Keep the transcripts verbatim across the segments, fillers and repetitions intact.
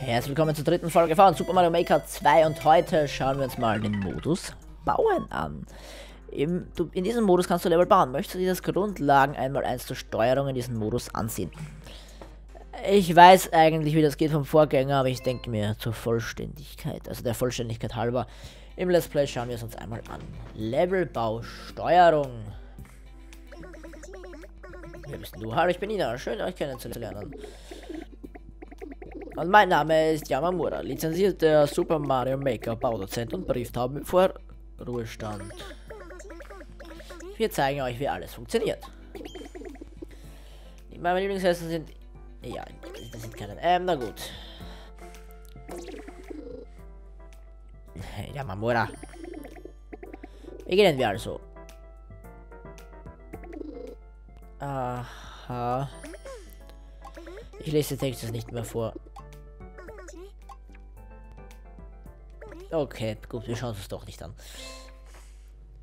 Herzlich willkommen zur dritten Folge von Super Mario Maker zwei und heute schauen wir uns mal den Modus Bauen an. Im, du, in diesem Modus kannst du Level bauen. Möchtest du dir das Grundlagen eins mal eins zur Steuerung in diesem Modus ansehen? Ich weiß eigentlich, wie das geht vom Vorgänger, aber ich denke mir zur Vollständigkeit, also der Vollständigkeit halber, im Let's Play schauen wir es uns einmal an. Levelbau, Steuerung. Wer bist du? Hallo, ich bin Nina. Schön, euch kennenzulernen. Und mein Name ist Yamamura, lizenzierter Super Mario Maker, Baudozent und Brieftaube vor Ruhestand. Wir zeigen euch, wie alles funktioniert. Meine Lieblingsessen sind... Ja, das sind keine... Ähm, na gut. Yamamura. Beginnen wir also. Aha. Ich lese den Text jetzt nicht mehr vor. Okay, gut, wir schauen uns doch nicht an.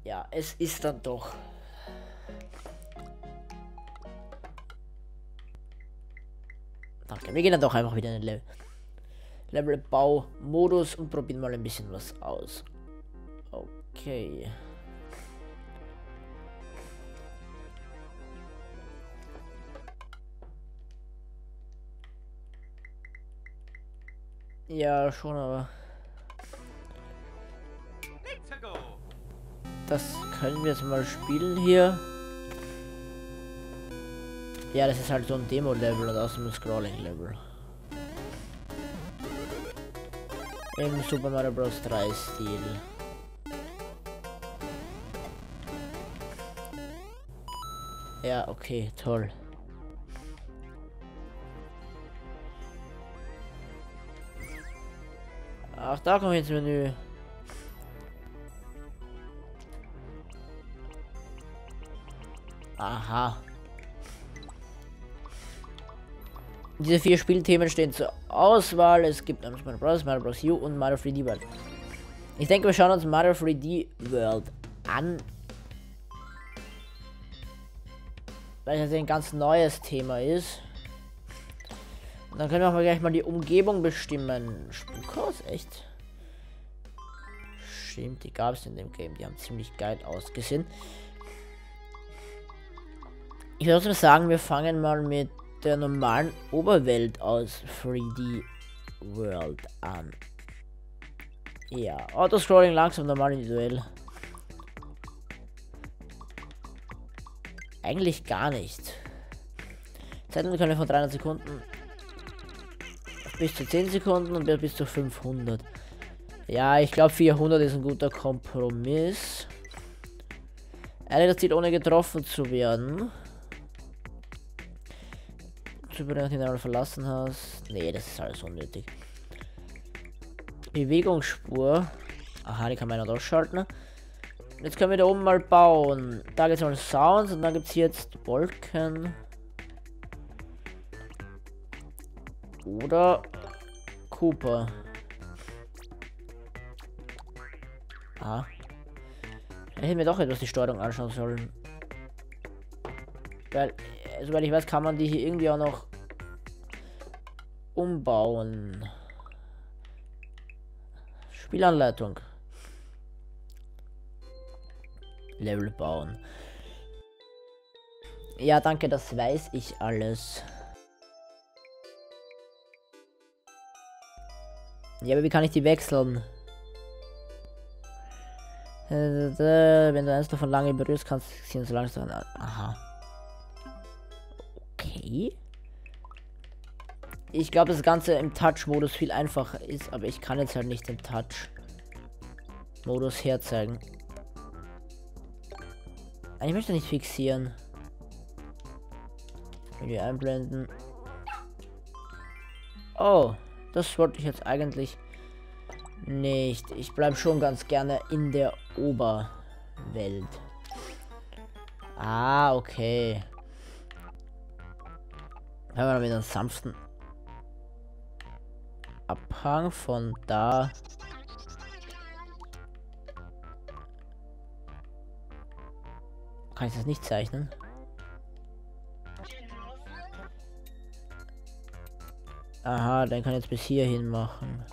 Ja, es ist dann doch. Danke, wir gehen dann doch einfach wieder in den Level. Levelbau-Modus und probieren mal ein bisschen was aus. Okay. Ja, schon, aber... Das können wir jetzt mal spielen hier. Ja, das ist halt so ein Demo-Level und außerdem ein Scrolling-Level. Im Super Mario Bros drei-Stil. Ja, okay, toll. Ach, da komme ich ins Menü. Aha. Diese vier Spielthemen stehen zur Auswahl. Es gibt nämlich Mario Bros, Mario Bros U und Mario drei D World. Ich denke, wir schauen uns Mario drei D World an. Weil das ein ganz neues Thema ist. Und dann können wir auch mal gleich mal die Umgebung bestimmen. Spukhaus, echt? Stimmt, die gab es in dem Game. Die haben ziemlich geil ausgesehen. Ich würde sagen, wir fangen mal mit der normalen Oberwelt aus drei D World an. Ja, Autoscrolling langsam, normal individuell. Eigentlich gar nicht. Zeiten können von dreihundert Sekunden bis zu zehn Sekunden und bis zu fünfhundert. Ja, ich glaube vierhundert ist ein guter Kompromiss. Ehrlich, das Ziel ohne getroffen zu werden. Über den du verlassen hast. Nee, das ist alles unnötig. Bewegungsspur. Aha, die kann man ja noch ausschalten. Jetzt können wir da oben mal bauen. Da geht es mal Sounds und dann gibt es hier jetzt Wolken. Oder Koopa. Aha. Ich hätte mir doch etwas die Steuerung anschauen sollen. Weil, soweit ich weiß, kann man die hier irgendwie auch noch umbauen. Spielanleitung. Level bauen. Ja, danke, das weiß ich alles. Ja, aber wie kann ich die wechseln? Wenn du eins davon lange berührst, kannst du sie so langsam... Aha. Ich glaube, das Ganze im Touch-Modus viel einfacher ist, aber ich kann jetzt halt nicht den Touch-Modus herzeigen. Ich möchte nicht fixieren. Menü einblenden. Oh, das wollte ich jetzt eigentlich nicht. Ich bleibe schon ganz gerne in der Oberwelt. Ah, okay. Hören wir mit einem sanften Abhang von da. Kann ich das nicht zeichnen? Aha, dann kann ich jetzt bis hierhin machen.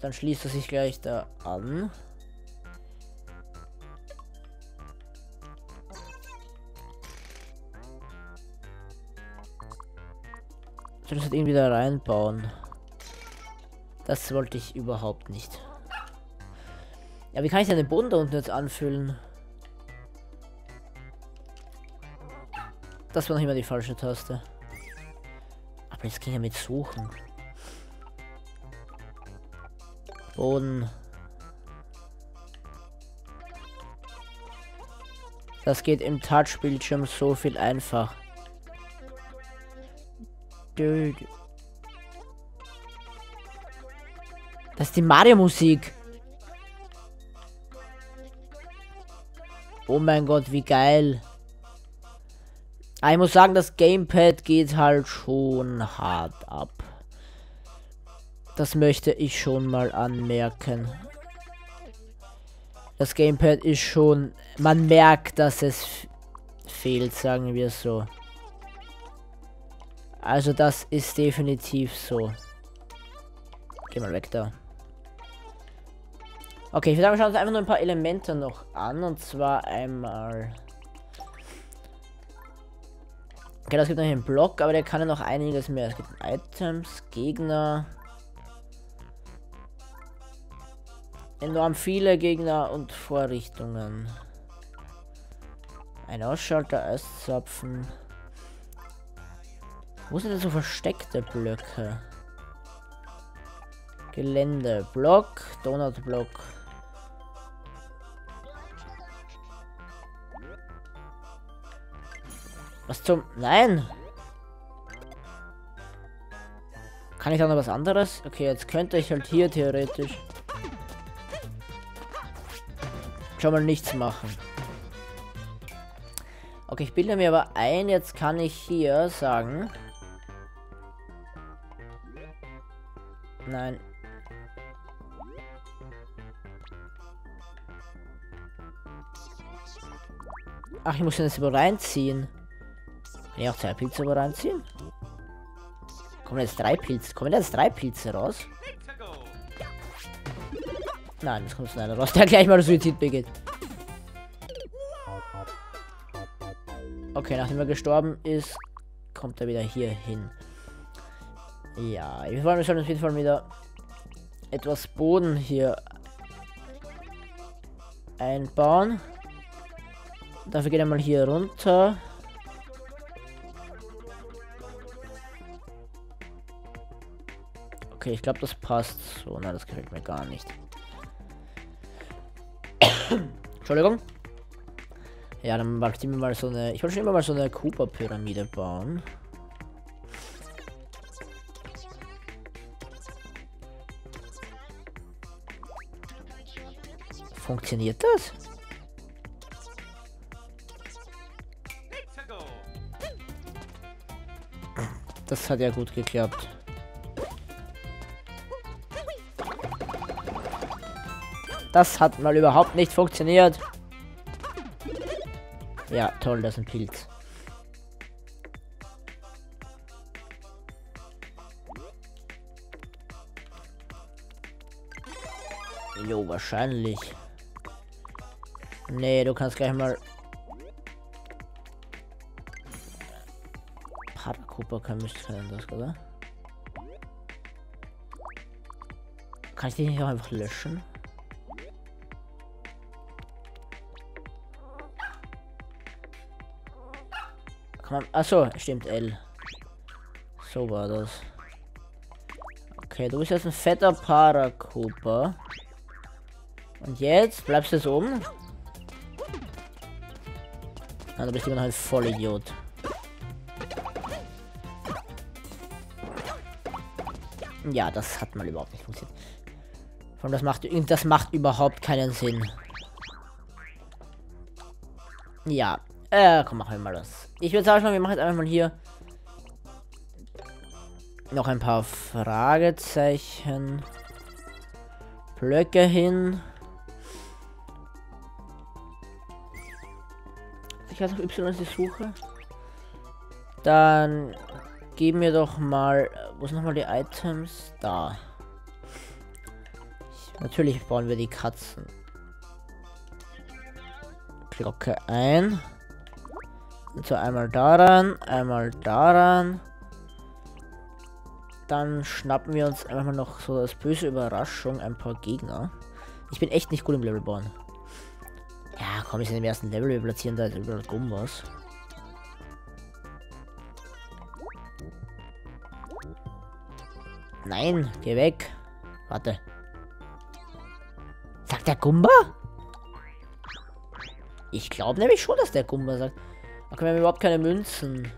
Dann schließt er sich gleich da an. Soll ich das irgendwie da reinbauen? Das wollte ich überhaupt nicht. Ja, wie kann ich denn den Boden da unten jetzt anfüllen? Das war noch immer die falsche Taste. Aber jetzt ging ja mit Suchen. Boden. Das geht im Touch-Bildschirm so viel einfach. Das ist die Mario-Musik. Oh mein Gott, wie geil. Ah, ich muss sagen, das Gamepad geht halt schon hart ab. Das möchte ich schon mal anmerken. Das Gamepad ist schon... Man merkt, dass es fehlt, sagen wir so. Also das ist definitiv so. Geh mal weg da. Okay, ich würde sagen, wir schauen uns einfach nur ein paar Elemente noch an. Und zwar einmal... Okay, das gibt noch einen Block, aber der kann ja noch einiges mehr. Es gibt Items, Gegner... Enorm viele Gegner und Vorrichtungen. Ein Ausschalter, Eiszapfen. Wo sind denn so versteckte Blöcke? Gelände, Block, Donutblock. Was zum... Nein! Kann ich da noch was anderes? Okay, jetzt könnte ich halt hier theoretisch... schon mal nichts machen. Okay, ich bilde mir aber ein, jetzt kann ich hier sagen. Nein. Ach, ich muss ihn jetzt über reinziehen. Kann ich auch zwei Pilze über reinziehen? Kommen jetzt drei Pilze. Kommen jetzt drei Pilze raus? Nein, das kommt einer raus, der gleich mal Suizid begeht. Okay, nachdem er gestorben ist, kommt er wieder hier hin. Ja, wir wollen uns auf jeden Fall wieder etwas Boden hier einbauen. Dafür geht er mal hier runter. Okay, ich glaube, das passt so. Nein, das gefällt mir gar nicht. Entschuldigung. Ja, dann wollte ich mir mal so eine... Ich wollte schon immer mal so eine Koopa-Pyramide bauen. Funktioniert das? Das hat ja gut geklappt. Das hat mal überhaupt nicht funktioniert. Ja, toll, das ist ein Pilz. Jo, wahrscheinlich. Nee, du kannst gleich mal... Parakoopa kann mich trennen, das, oder? Kann ich den nicht auch einfach löschen? Achso, stimmt, L. So war das. Okay, du bist jetzt ein fetter Parakoopa. Und jetzt bleibst du so oben. Nein, du bist immer noch ein Vollidiot. Ja, das hat mal überhaupt nicht funktioniert. Vor allem, das macht, das macht überhaupt keinen Sinn. Ja. Äh, komm, machen wir mal das. Ich würde sagen, wir machen jetzt einfach mal hier noch ein paar Fragezeichen. Blöcke hin. Ich weiß noch, Y ist die Suche. Dann gib mir doch mal, wo sind nochmal die Items? Da. Natürlich bauen wir die Katzen. Glocke ein. Und so einmal daran, einmal daran. Dann schnappen wir uns einfach mal noch so als böse Überraschung ein paar Gegner. Ich bin echt nicht gut im Level bauen. Ja, komm, ich bin im ersten Level, wir platzieren da jetzt überall Gumbas. Nein, geh weg. Warte. Sagt der Gumba? Ich glaube nämlich schon, dass der Gumba sagt. Okay, wir haben überhaupt keine Münzen.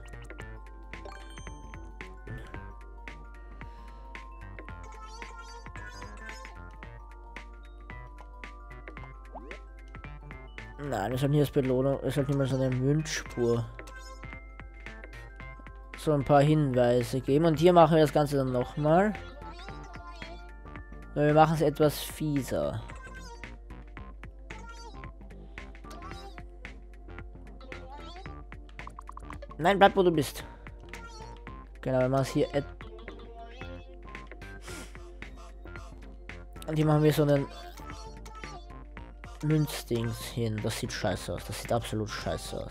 Nein, wir sollten hier als Belohnung, wir sollten immer so eine Münzspur. So ein paar Hinweise geben. Und hier machen wir das Ganze dann nochmal. Wir machen es etwas fieser. Nein, bleib wo du bist. Genau, wir machen es hier. Und hier machen wir so einen Münzdings hin. Das sieht scheiße aus. Das sieht absolut scheiße aus.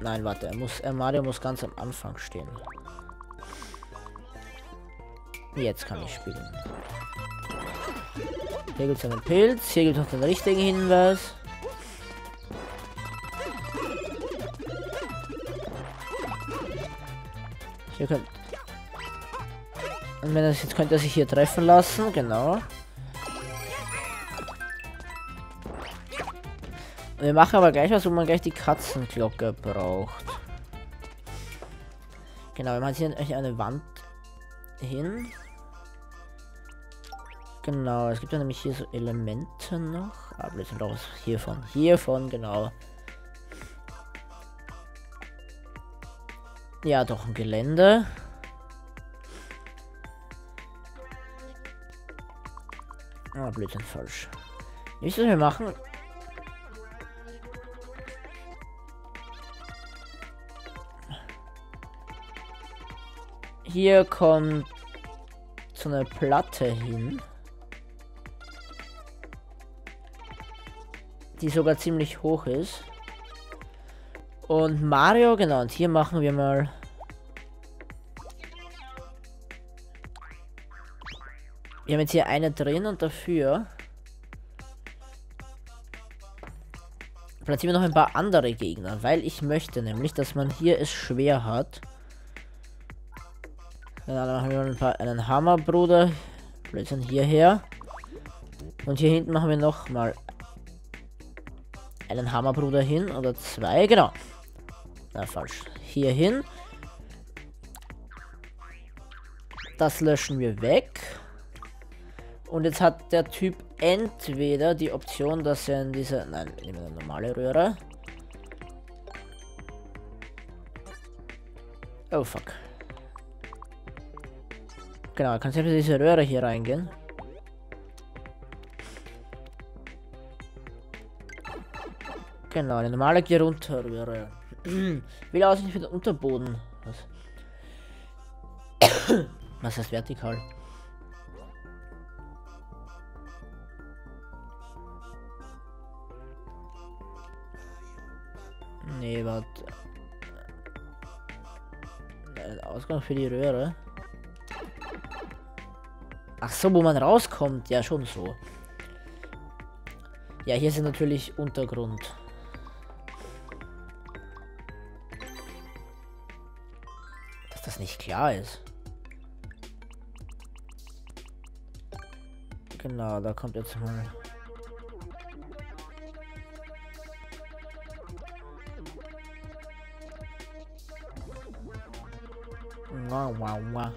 Nein, warte, er muss, er Mario muss ganz am Anfang stehen. Jetzt kann ich spielen. Hier gibt es einen Pilz, hier gibt es noch den richtigen Hinweis. Hier könnt. Und wenn das jetzt, könnte er sich hier treffen lassen, genau. Wir machen aber gleich was, wo man gleich die Katzenglocke braucht. Genau, wir machen hier eine Wand hin. Genau, es gibt ja nämlich hier so Elemente noch. Ah, blödsinn, raus. Hiervon, hiervon, genau. Ja, doch ein Gelände. Ah, blödsinn, falsch. Nicht, was wir machen. Hier kommt so eine Platte hin, die sogar ziemlich hoch ist. Und Mario, genau, und hier machen wir mal. Wir haben jetzt hier eine drin und dafür platzieren wir noch ein paar andere Gegner, weil ich möchte nämlich, dass man hier es schwer hat. Genau, dann machen wir ein paar, einen Hammerbruder. Blödsinn, hierher. Und hier hinten machen wir nochmal einen Hammerbruder hin oder zwei. Genau. Na, falsch. Hier hin. Das löschen wir weg. Und jetzt hat der Typ entweder die Option, dass er in diese. Nein, wir nehmen eine normale Röhre. Oh fuck. Genau, kannst du in diese Röhre hier reingehen. Genau, eine normale Geh runter Röhre. Wieder aus nicht für den Unterboden. Was? Was heißt vertikal? Nee, warte. Ein Ausgang für die Röhre. Ach so, wo man rauskommt. Ja, schon so. Ja, hier ist natürlich Untergrund. Dass das nicht klar ist. Genau, da kommt jetzt mal. Wow, wow, wow.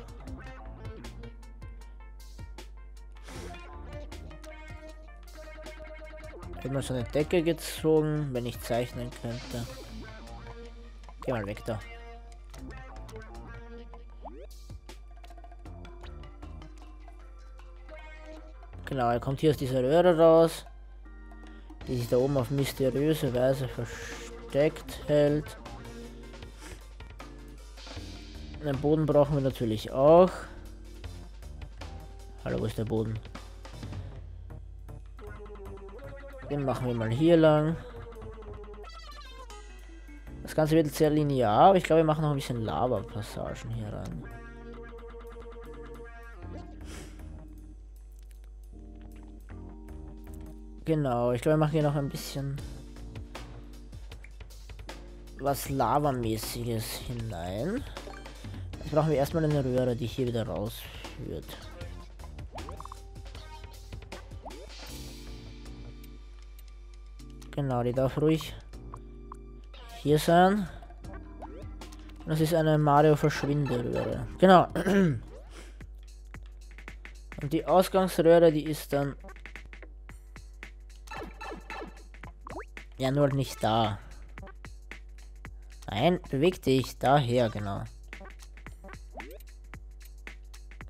Immer so eine Decke gezogen, wenn ich zeichnen könnte. Geh mal weg da. Genau, er kommt hier aus dieser Röhre raus, die sich da oben auf mysteriöse Weise versteckt hält. Den Boden brauchen wir natürlich auch. Hallo, wo ist der Boden? Den machen wir mal hier lang. Das Ganze wird jetzt sehr linear, aber ich glaube, wir machen noch ein bisschen Lava-Passagen hier rein. Genau, ich glaube, wir machen hier noch ein bisschen was Lavamäßiges hinein. Jetzt brauchen wir erstmal eine Röhre, die hier wieder rausführt. Genau, die darf ruhig hier sein. Das ist eine Mario-Verschwinde-Röhre. Genau. Und die Ausgangsröhre, die ist dann ja nur nicht da. Nein, beweg dich daher, genau.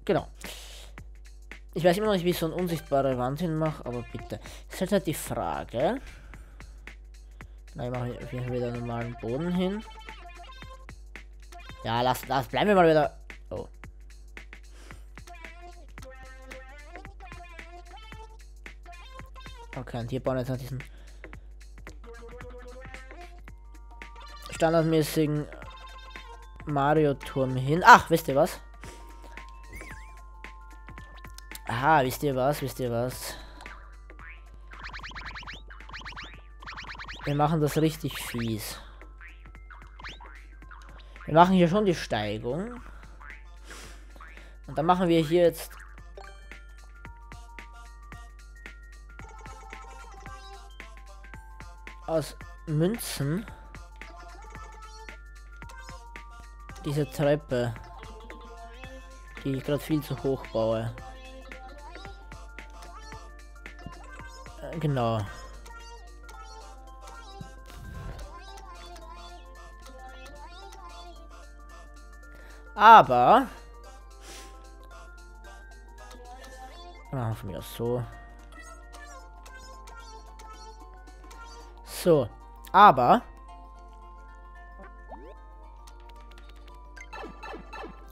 Genau. Ich weiß immer noch nicht, wie ich so eine unsichtbare Wand hinmache, aber bitte. Das ist halt, halt die Frage. Nein, machen wir auf jeden Fall wieder einen normalen Boden hin. Ja, lass, lass, bleiben wir mal wieder. Oh. Okay, und hier bauen wir jetzt noch diesen standardmäßigen Mario-Turm hin. Ach, wisst ihr was? Aha, wisst ihr was, wisst ihr was? Wir machen das richtig fies. Wir machen hier schon die Steigung. Und dann machen wir hier jetzt aus Münzen diese Treppe, die ich gerade viel zu hoch baue. Genau. Aber ah, von mir so. So, aber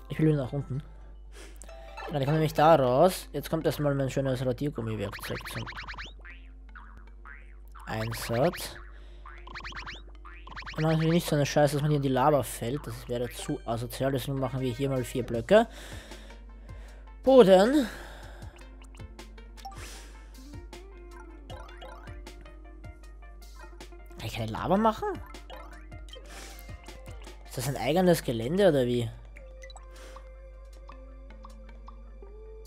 ich will nach unten. Ja, dann komme ich da raus. Jetzt kommt erstmal mein schönes Radiergummiwerkzeug zum Einsatz. Und natürlich nicht so eine Scheiße, dass man hier in die Lava fällt. Das wäre zu asozial. Deswegen machen wir hier mal vier Blöcke. Boden. Kann ich keine Lava machen? Ist das ein eigenes Gelände oder wie?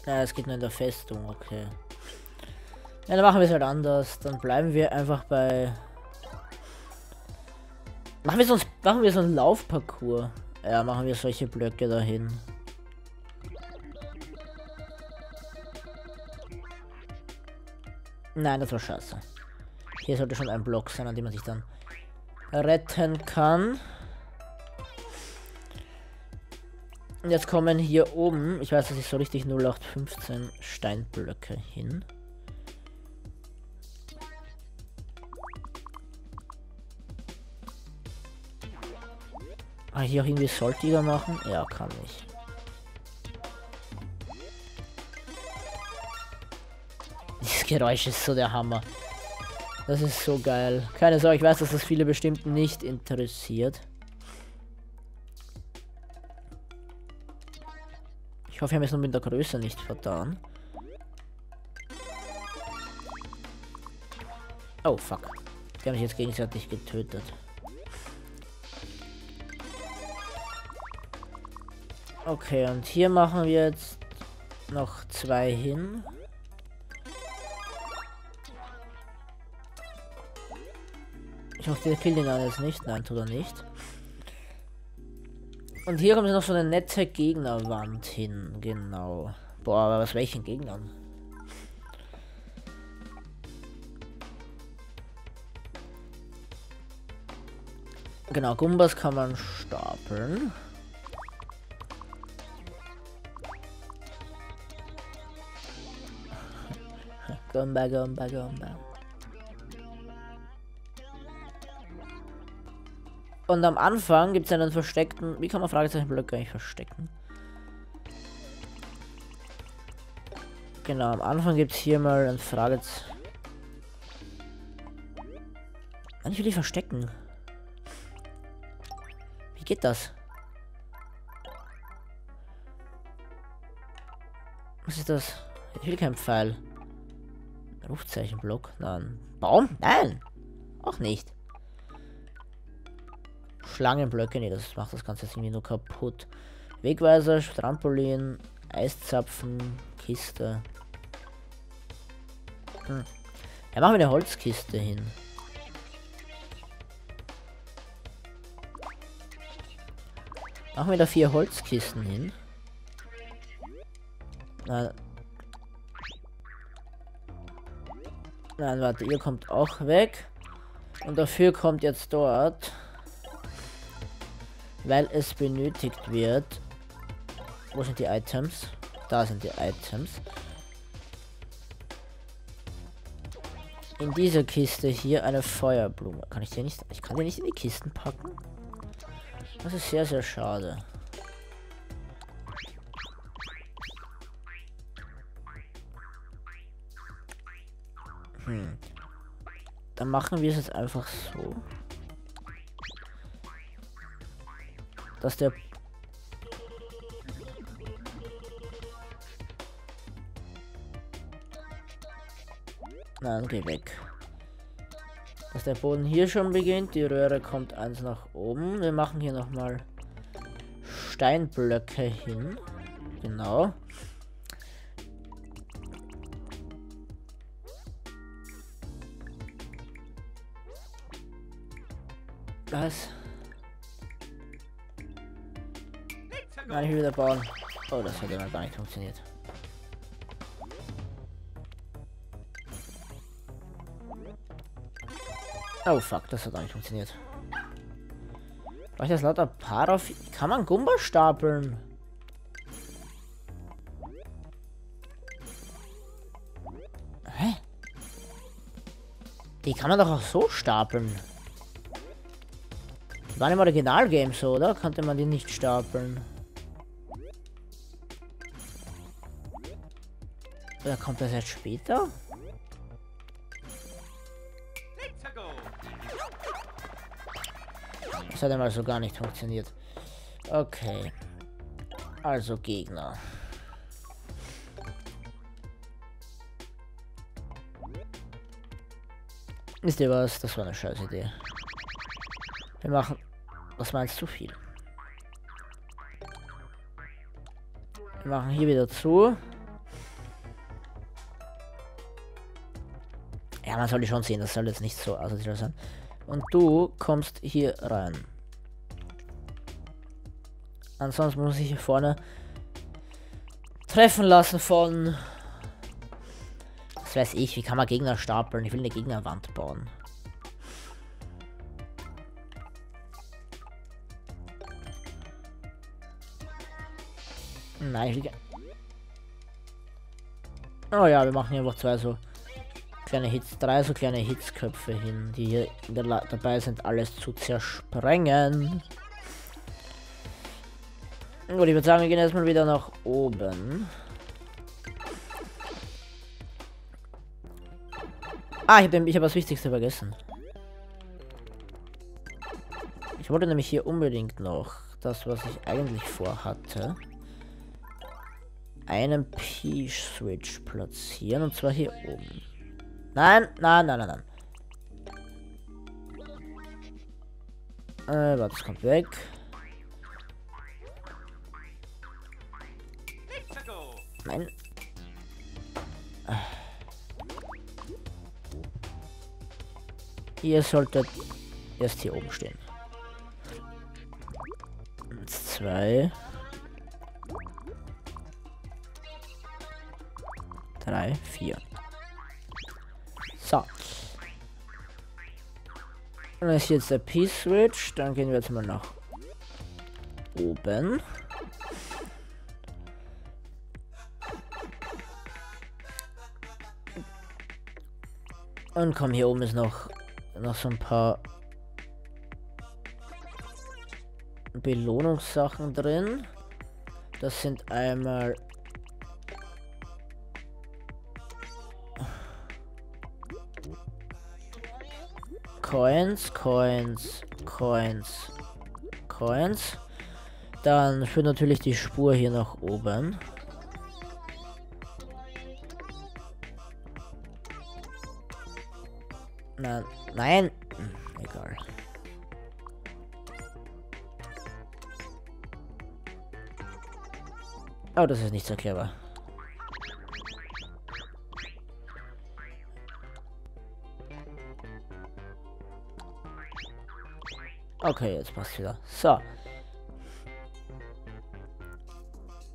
Ja, es geht nur in der Festung, okay. Ja, dann machen wir es halt anders. Dann bleiben wir einfach bei... Machen wir, so ein, machen wir so einen Laufparcours. Ja, machen wir solche Blöcke dahin. Nein, das war scheiße. Hier sollte schon ein Block sein, an dem man sich dann retten kann. Und jetzt kommen hier oben, ich weiß, das ist so richtig null acht fünfzehn Steinblöcke hin. Kann ich hier auch irgendwie Saltiger machen? Ja, kann ich. Dieses Geräusch ist so der Hammer. Das ist so geil. Keine Sorge, ich weiß, dass das viele bestimmt nicht interessiert. Ich hoffe, wir haben es nur mit der Größe nicht vertan. Oh, fuck. Die haben sich jetzt gegenseitig getötet. Okay, und hier machen wir jetzt noch zwei hin. Ich hoffe, der killt den alles nicht. Nein, tut er nicht. Und hier kommt noch so eine nette Gegnerwand hin. Genau. Boah, aber aus welchen Gegnern? Genau, Gumbas kann man stapeln. Gumba, Gumba, Gumba. Und am Anfang gibt es einen versteckten... Wie kann man Fragezeichenblöcke eigentlich verstecken? Genau, am Anfang gibt es hier mal ein Fragezeichen. Eigentlich will ich verstecken. Wie geht das? Was ist das? Ich will keinen Pfeil. Rufzeichenblock? Nein. Baum? Nein! Auch nicht. Schlangenblöcke? Nee, das macht das Ganze jetzt irgendwie nur kaputt. Wegweiser, Trampolin, Eiszapfen, Kiste. Hm. Ja, machen wir eine Holzkiste hin. Machen wir da vier Holzkisten hin. Nein. Nein, warte, ihr kommt auch weg. Und dafür kommt jetzt dort, weil es benötigt wird. Wo sind die Items? Da sind die Items. In dieser Kiste hier eine Feuerblume. Kann ich die nicht? Ich kann die nicht in die Kisten packen. Das ist sehr, sehr schade. Hm. Dann machen wir es jetzt einfach so, dass der... Nein, geh weg. Dass der Boden hier schon beginnt, die Röhre kommt eins nach oben. Wir machen hier nochmal Steinblöcke hin. Genau. Was? Nein, ich will wieder bauen. Oh, das hat ja gar nicht funktioniert. Oh fuck, das hat gar nicht funktioniert. War ich das lauter Paraffin? Kann man Gumba stapeln? Hä? Die kann man doch auch so stapeln. War im Original-Game so, oder? Konnte man die nicht stapeln? Oder kommt das jetzt später? Das hat einmal so gar nicht funktioniert. Okay. Also Gegner. Wisst ihr was? Das war eine scheiß Idee. Wir machen... Was meinst du viel? Wir machen hier wieder zu. Ja, man soll die schon sehen, das soll jetzt nicht so asozial sein. Und du kommst hier rein. Ansonsten muss ich hier vorne treffen lassen von... Was weiß ich, wie kann man Gegner stapeln? Ich will eine Gegnerwand bauen. Nein, ich will... Oh ja, wir machen hier einfach zwei so kleine Hits, drei so kleine Hitzköpfe hin, die hier in der La dabei sind, alles zu zersprengen. Gut, ich würde sagen, wir gehen erstmal wieder nach oben. Ah, ich habe ich hab das Wichtigste vergessen. Ich wollte nämlich hier unbedingt noch das, was ich eigentlich vorhatte, einen P-Switch platzieren, und zwar hier oben. Nein, nein, nein, nein, nein. Äh, warte, das kommt weg. Nein. Ihr solltet erst hier oben stehen. Und zwei. Drei, vier. So. Und das ist jetzt der P-Switch. Dann gehen wir jetzt mal nach oben. Und komm, hier oben ist noch, noch so ein paar Belohnungssachen drin. Das sind einmal Coins, Coins, Coins, Coins. Dann führt natürlich die Spur hier nach oben. Nein, nein, egal. Oh, das ist nicht so clever. Okay, jetzt passt wieder. So.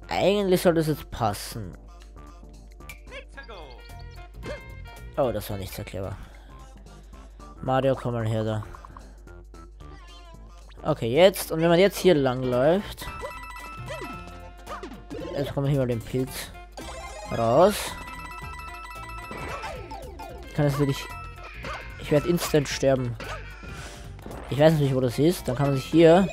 Eigentlich sollte es jetzt passen. Oh, das war nicht so clever. Mario, komm mal her da. Okay, jetzt. Und wenn man jetzt hier lang läuft. Jetzt kommt hier mal den Pilz raus. Ich kann das wirklich. Ich werde instant sterben. Ich weiß nicht, wo das ist. Dann kann man sich hier.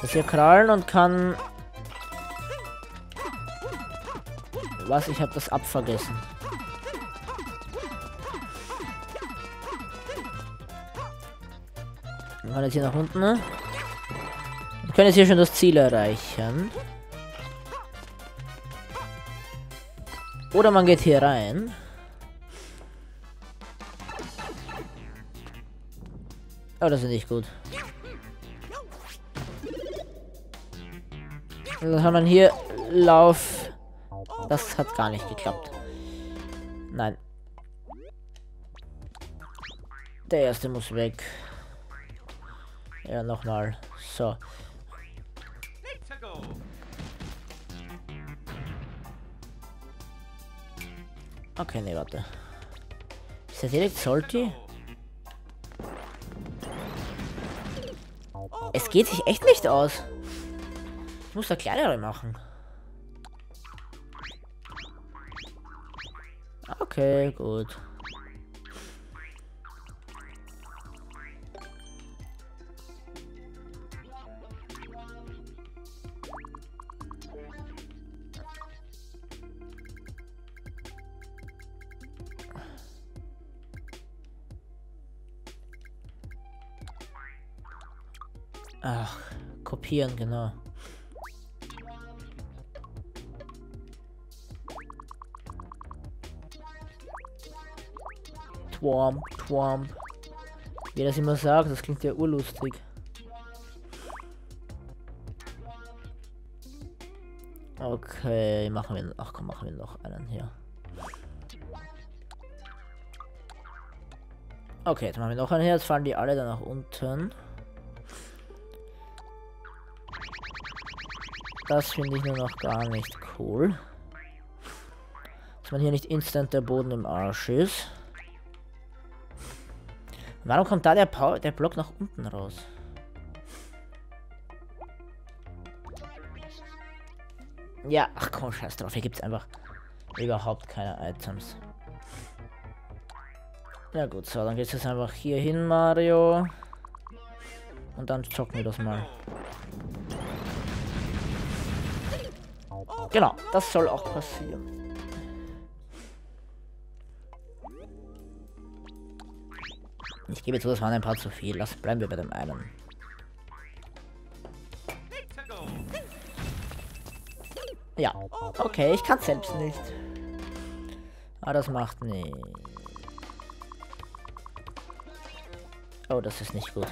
Das hier krallen und kann. Was? Ich habe das ab vergessen. Wir fahren jetzt hier nach unten. Wir können jetzt hier schon das Ziel erreichen. Oder man geht hier rein. Oh, das ist nicht gut. Und dann hat man hier Lauf. Das hat gar nicht geklappt. Nein. Der erste muss weg. Ja, nochmal. So. Okay, ne, warte. Ist der direkt salty? Es geht sich echt nicht aus. Ich muss da kleinere machen. Okay, gut. Ach, kopieren, genau. Twomp, Twomp. Wie das immer sagt, das klingt ja urlustig. Okay, machen wir noch. Ach komm, machen wir noch einen hier. Okay, jetzt machen wir noch einen hier. Jetzt fallen die alle dann nach unten. Das finde ich nur noch gar nicht cool. Dass man hier nicht instant der Boden im Arsch ist. Warum kommt da der, Power, der Block nach unten raus? Ja, ach komm, scheiß drauf. Hier gibt es einfach überhaupt keine Items. Ja gut, so, dann geht es jetzt einfach hier hin, Mario. Und dann zocken wir das mal. Genau, das soll auch passieren. Ich gebe zu, das waren ein paar zu viel. Lass, bleiben wir bei dem einen. Ja, okay, ich kann es selbst nicht. Ah, das macht nicht. Oh, das ist nicht gut.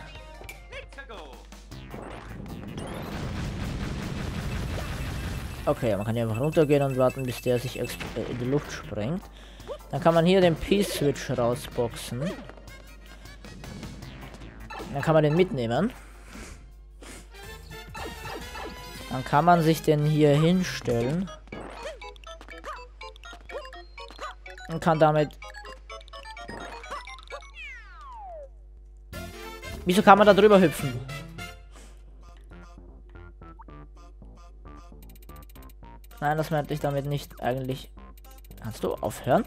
Okay, man kann hier einfach runtergehen und warten, bis der sich in die Luft sprengt. Dann kann man hier den P-Switch rausboxen. Dann kann man den mitnehmen. Dann kann man sich den hier hinstellen. Und kann damit... Wieso kann man da drüber hüpfen? Nein, das meinte ich damit nicht eigentlich. Kannst du aufhören?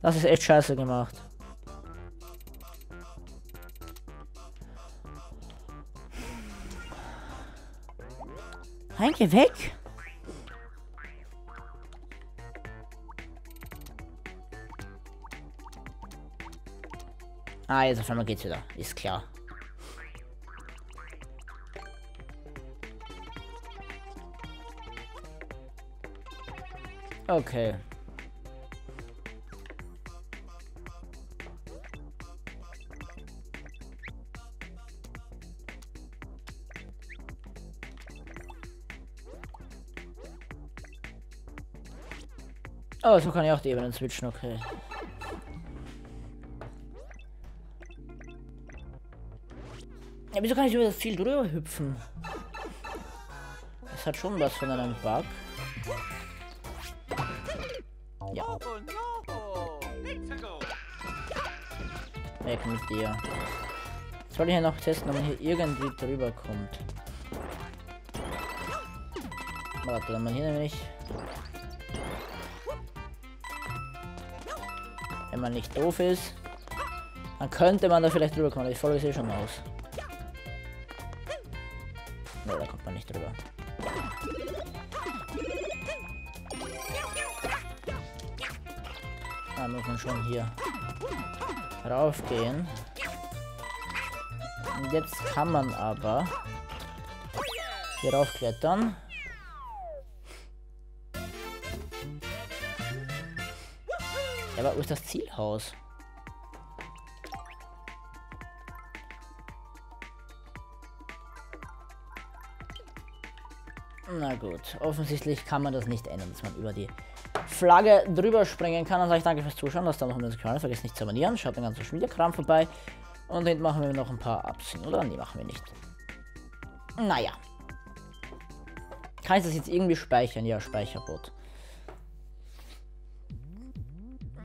Das ist echt scheiße gemacht. Nein, geh weg! Ah, jetzt auf einmal geht's wieder. Ist klar. Okay. Oh, so kann ich auch die Ebenen switchen, okay. Ja, wieso kann ich über das Ziel drüber hüpfen? Das hat schon was von einem Bug. Ja. Weg mit dir. Jetzt wollte ich ja noch testen, ob man hier irgendwie drüber kommt. Warte, wenn man hier nämlich... Wenn man nicht doof ist, dann könnte man da vielleicht drüber kommen. Ich folge es eh schon aus. Ne, da kommt man nicht drüber. Da muss man schon hier raufgehen. Und jetzt kann man aber hier raufklettern. Aber wo ist das Zielhaus? Na gut, offensichtlich kann man das nicht ändern, dass man über die Flagge drüber springen kann. Dann sage ich danke fürs Zuschauen, lasst da noch einen Kommentar, vergesst nicht zu abonnieren, schaut den ganzen Schmiedekram vorbei. Und hinten machen wir noch ein paar Absen, oder? Nee, machen wir nicht. Naja. Kann ich das jetzt irgendwie speichern? Ja, Speicherbot.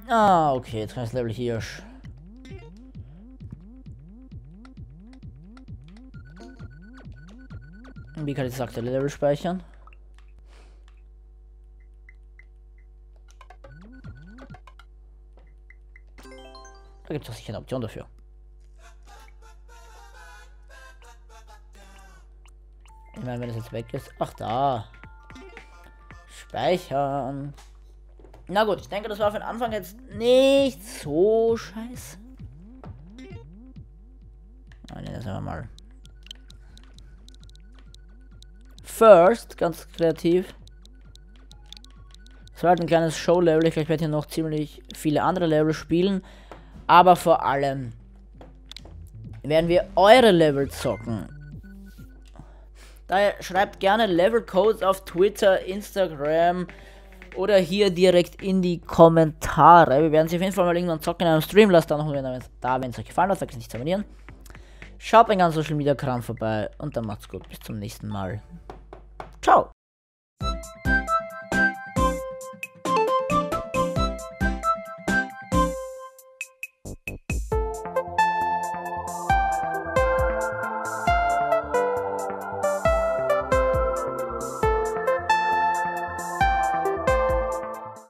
Ah, okay, jetzt kann ich das Level hier. Wie kann ich das aktuelle Level speichern? Da gibt es doch sicher eine Option dafür. Ich meine, wenn das jetzt weg ist. Ach, da. Speichern. Na gut, ich denke, das war für den Anfang jetzt nicht so scheiße. Nein, das haben wir mal. First, ganz kreativ. Das war halt ein kleines Show-Level. Ich werde hier noch ziemlich viele andere Level spielen. Aber vor allem werden wir eure Level zocken. Daher schreibt gerne Levelcodes auf Twitter, Instagram... Oder hier direkt in die Kommentare. Wir werden sie auf jeden Fall mal irgendwann zocken in einem Stream. Lasst da noch einen Kommentar da, wenn es euch gefallen hat. Vergesst nicht zu abonnieren. Schaut beim ganzen Social Media Kram vorbei. Und dann macht's gut. Bis zum nächsten Mal. Ciao.